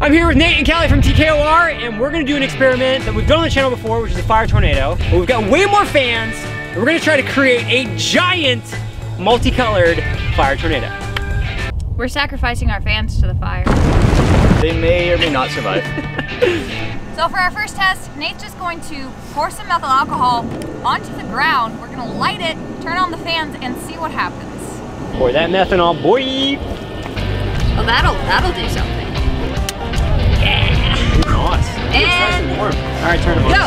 I'm here with Nate and Callie from TKOR, and we're gonna do an experiment that we've done on the channel before, which is a fire tornado. But we've got way more fans, and we're gonna try to create a giant, multicolored fire tornado. We're sacrificing our fans to the fire. They may or may not survive. So for our first test, Nate's just going to pour some methyl alcohol onto the ground. We're gonna light it, turn on the fans, and see what happens. Pour that methanol, boy! Oh, that'll do something. And warm. All right, turn it on. Go. Look at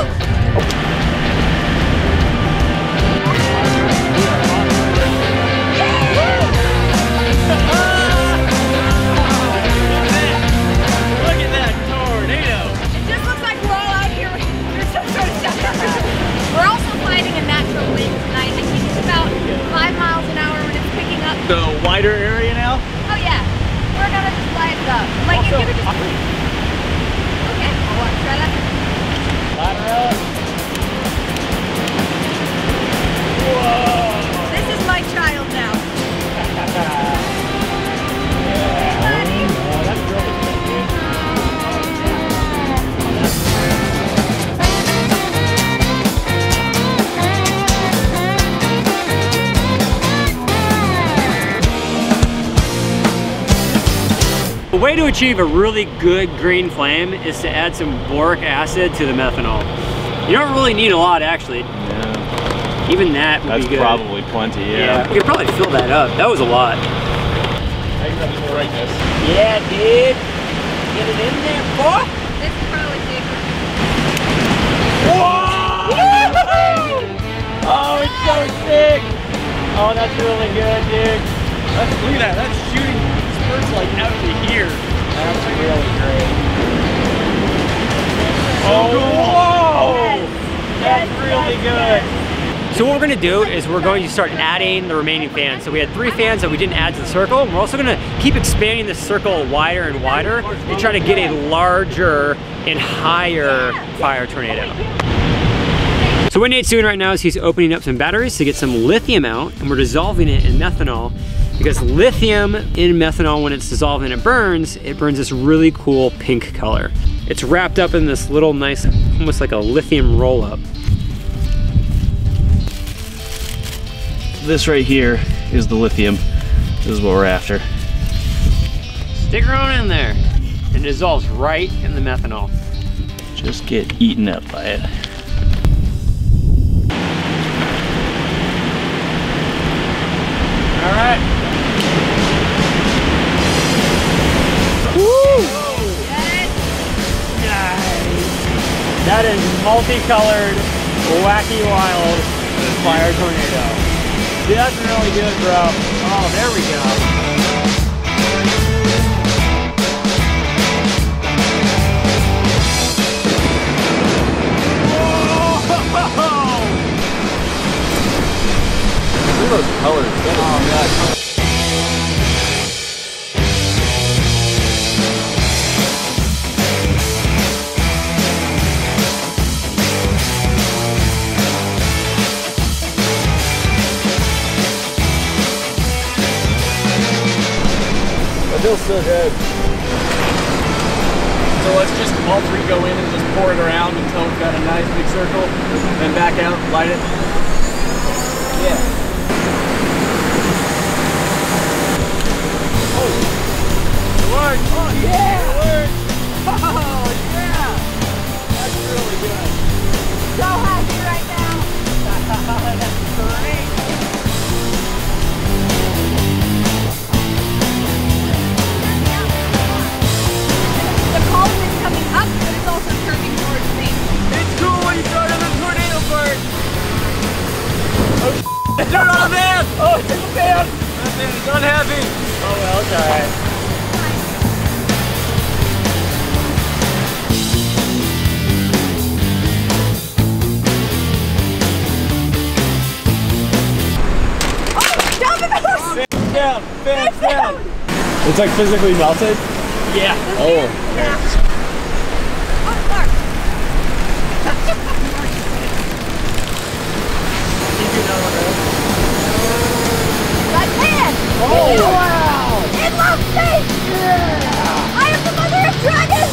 that tornado. It just looks like we're all out here. We're so sort of stuck up. We're also fighting a natural wind tonight. I think it's about 5 miles an hour when it's picking up. The wider area now? Oh yeah. We're gonna just light it up. Like also, if you could just. Whoa. This is my child now. Yeah. Oh, that's great. The way to achieve a really good green flame is to add some boric acid to the methanol. You don't really need a lot, actually. No. Even that would be good. That's probably plenty, yeah. We could probably fill that up. That was a lot. Yeah, dude. Get it in there, boy. This is probably secret. Whoa! Woo-hoo! Oh, it's so sick. Oh, that's really good, dude. Look at that. That's shooting spurts like out to here. That's really great. Oh, whoa! That's really good. So what we're gonna do is we're going to start adding the remaining fans. So we had 3 fans that we didn't add to the circle. We're also gonna keep expanding the circle wider and wider and try to get a larger and higher fire tornado. So what Nate's doing right now is he's opening up some batteries to get some lithium out, and we're dissolving it in methanol, because lithium in methanol, when it's dissolved and it burns this really cool pink color. It's wrapped up in this little nice, almost like a lithium roll-up. This right here is the lithium. This is what we're after. Stick her on in there. It dissolves right in the methanol. Just get eaten up by it. All right. That is multicolored, wacky, wild fire tornado. Dude, that's really good, bro. Oh, there we go. Whoa! Look at those colors. Oh, God. Feels so good. So let's just all 3 go in and just pour it around until we've got a nice big circle, then back out, light it. Yeah. Oh, it worked. Oh yeah, it worked. Oh yeah. That's really good. So happy right now. That's great. It's like physically melted? Yeah. Oh. Yeah. Oh, Clark. Right there. Oh, wow. It looks safe. Yeah. I am the mother of dragons.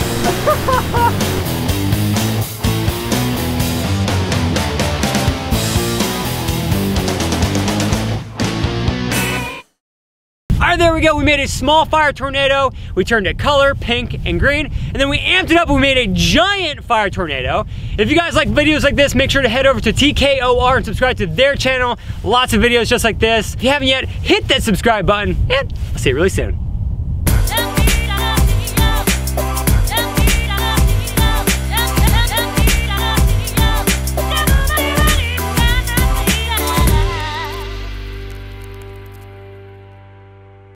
And there we go, we made a small fire tornado. We turned it color, pink and green. And then we amped it up, we made a giant fire tornado. If you guys like videos like this, make sure to head over to TKOR and subscribe to their channel. Lots of videos just like this. If you haven't yet, hit that subscribe button and I'll see you really soon.